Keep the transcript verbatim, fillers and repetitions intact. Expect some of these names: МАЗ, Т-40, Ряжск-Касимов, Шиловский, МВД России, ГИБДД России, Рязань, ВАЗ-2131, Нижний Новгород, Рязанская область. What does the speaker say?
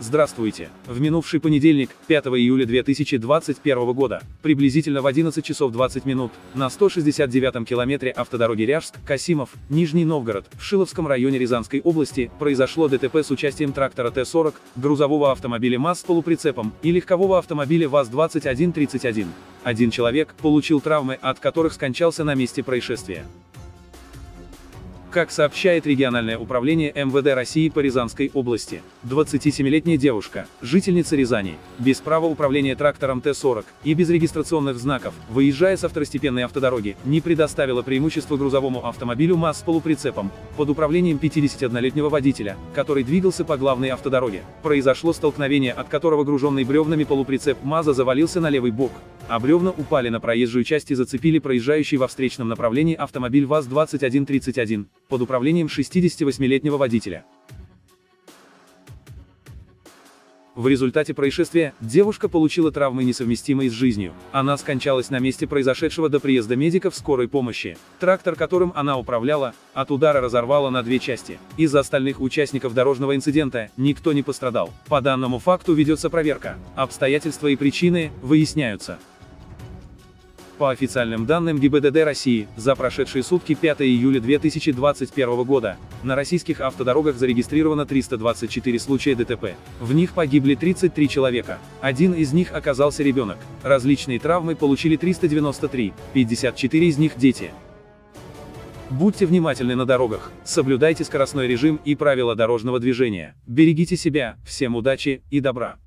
Здравствуйте! В минувший понедельник, пятого июля две тысячи двадцать первого года, приблизительно в одиннадцать часов двадцать минут, на сто шестьдесят девятом километре автодороги Ряжск-Касимов, Нижний Новгород, в Шиловском районе Рязанской области, произошло ДТП с участием трактора Т сорок, грузового автомобиля МАЗ с полуприцепом и легкового автомобиля ВАЗ двадцать один тридцать один. Один человек получил травмы, от которых скончался на месте происшествия. Как сообщает региональное управление МВД России по Рязанской области, двадцатисемилетняя девушка, жительница Рязани, без права управления трактором Т сорок и без регистрационных знаков, выезжая со второстепенной автодороги, не предоставила преимущество грузовому автомобилю МАЗ с полуприцепом, под управлением пятидесятиоднолетнего водителя, который двигался по главной автодороге. Произошло столкновение, от которого груженный бревнами полуприцеп МАЗа завалился на левый бок, а бревна упали на проезжую часть и зацепили проезжающий во встречном направлении автомобиль ВАЗ двадцать один тридцать один, под управлением шестидесятивосьмилетнего водителя. В результате происшествия девушка получила травмы, несовместимые с жизнью. Она скончалась на месте произошедшего до приезда медиков скорой помощи. Трактор, которым она управляла, от удара разорвало на две части. Из остальных участников дорожного инцидента никто не пострадал. По данному факту ведется проверка. Обстоятельства и причины выясняются. По официальным данным ГИБДД России, за прошедшие сутки пятого июля две тысячи двадцать первого года, на российских автодорогах зарегистрировано триста двадцать четыре случая ДТП. В них погибли тридцать три человека. Один из них оказался ребенок. Различные травмы получили триста девяносто три, пятьдесят четыре из них дети. Будьте внимательны на дорогах, соблюдайте скоростной режим и правила дорожного движения. Берегите себя, всем удачи и добра!